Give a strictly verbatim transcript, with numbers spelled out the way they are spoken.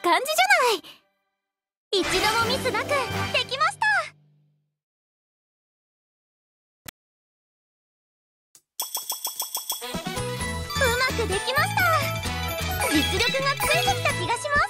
い感じじゃない。一度もミスなくできました。うまくできました。実力がついてきた気がします。